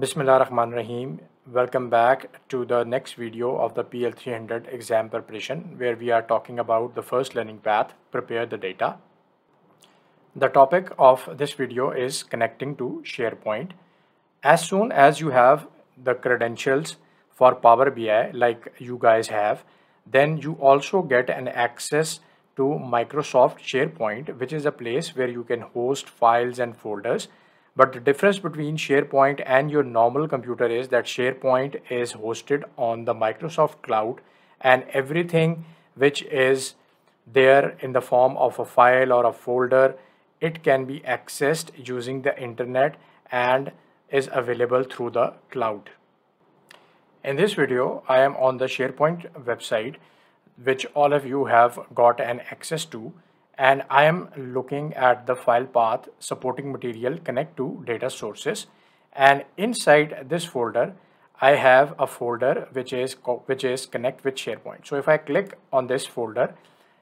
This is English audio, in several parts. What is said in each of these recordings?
Bismillah ar-Rahman ar-Rahim. Welcome back to the next video of the PL 300 exam preparation, where we are talking about the first learning path, prepare the data. The topic of this video is connecting to SharePoint. As soon as you have the credentials for Power BI, like you guys have, then you also get an access to Microsoft SharePoint, which is a place where you can host files and folders. But the difference between SharePoint and your normal computer is that SharePoint is hosted on the Microsoft Cloud, and everything which is there in the form of a file or a folder, it can be accessed using the internet and is available through the cloud. In this video, I am on the SharePoint website, which all of you have got an access to. And I am looking at the file path, supporting material, connect to data sources. And inside this folder, I have a folder which is connect with SharePoint. So if I click on this folder,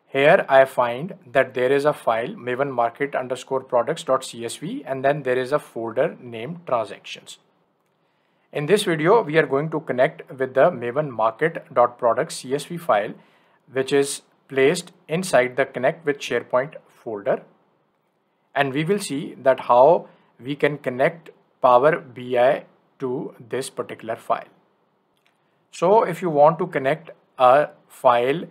here I find that there is a file MavenMarket_Products.csv, and then there is a folder named transactions. In this video, we are going to connect with the MavenMarket.Products.csv file, which is placed inside the connect with SharePoint folder, and we will see that how we can connect Power BI to this particular file. So if you want to connect a file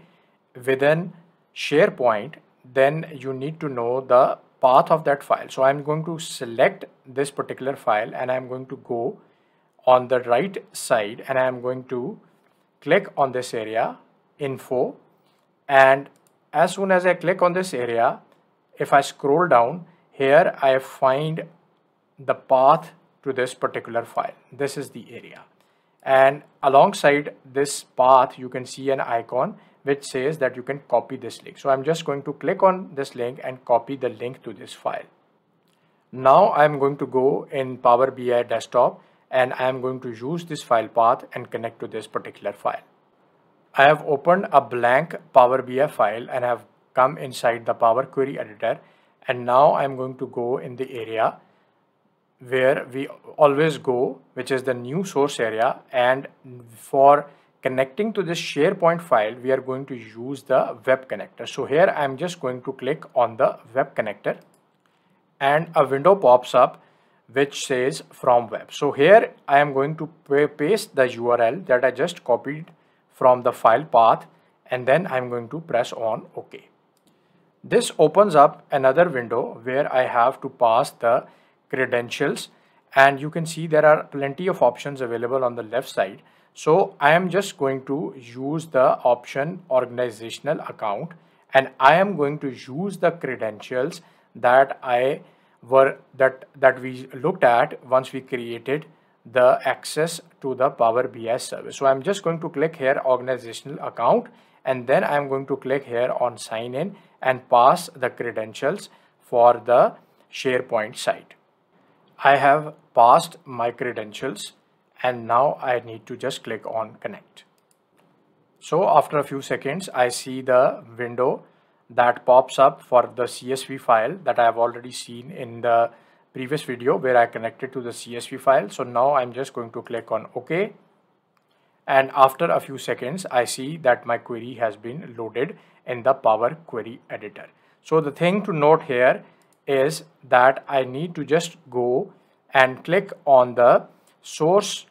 within SharePoint, then you need to know the path of that file. So I'm going to select this particular file, and I'm going to go on the right side, and I'm going to click on this area, info. And as soon as I click on this area, if I scroll down, here I find the path to this particular file. This is the area. And alongside this path, you can see an icon which says that you can copy this link. So I'm just going to click on this link and copy the link to this file. Now I'm going to go in Power BI Desktop, and I'm going to use this file path and connect to this particular file. I have opened a blank Power BI file and have come inside the Power Query editor, and now I'm going to go in the area where we always go, which is the new source area, and for connecting to this SharePoint file, we are going to use the web connector. So here I'm just going to click on the web connector, and a window pops up which says from web. So here I am going to paste the URL that I just copied from the file path, and then I'm going to press on OK. This opens up another window where I have to pass the credentials, and you can see there are plenty of options available on the left side. So I am just going to use the option organizational account, and I am going to use the credentials that we looked at once we created the access to the Power BI service. So I'm just going to click here organizational account, and then I'm going to click here on sign in and pass the credentials for the SharePoint site. I have passed my credentials, and now I need to just click on connect. So after a few seconds, I see the window that pops up for the CSV file that I have already seen in the previous video where I connected to the CSV file. So now I'm just going to click on OK, and after a few seconds I see that my query has been loaded in the Power Query editor. So the thing to note here is that I need to just go and click on the source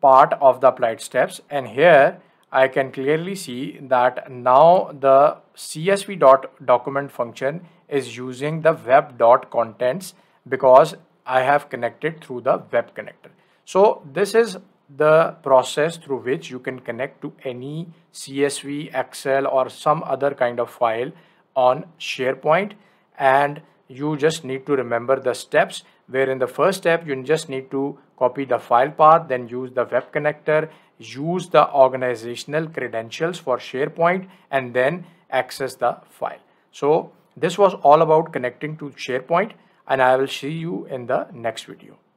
part of the applied steps, and here I can clearly see that now the csv.document function is using the web.contents because I have connected through the web connector. So this is the process through which you can connect to any CSV, Excel, or some other kind of file on SharePoint, and you just need to remember the steps, where in the first step you just need to copy the file path, then use the web connector, use the organizational credentials for SharePoint, and then access the file. So this was all about connecting to SharePoint, and I will see you in the next video.